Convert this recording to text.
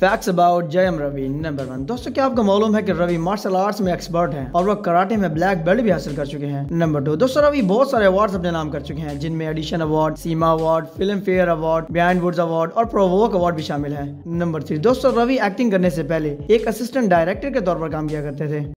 Facts about Jayam Ravi. Number 1, दोस्तों क्या आपको मालूम है कि रवि मार्शल आर्ट्स में एक्सपर्ट हैं और वो कराटे में ब्लैक बेल्ट भी हासिल कर चुके हैं। नंबर 2, दोस्तों रवि बहुत सारे अवार्ड्स अपने नाम कर चुके हैं जिनमें एडिशन अवार्ड, सीमा award, Filmfare award, Behindwoods award और प्रोवोक अवार्ड भी शामिल है। नंबर 3, दोस्तों रवि एक्टिंग करने से पहले एक असिस्टेंट डायरेक्टर के तौर पर काम किया करते थे।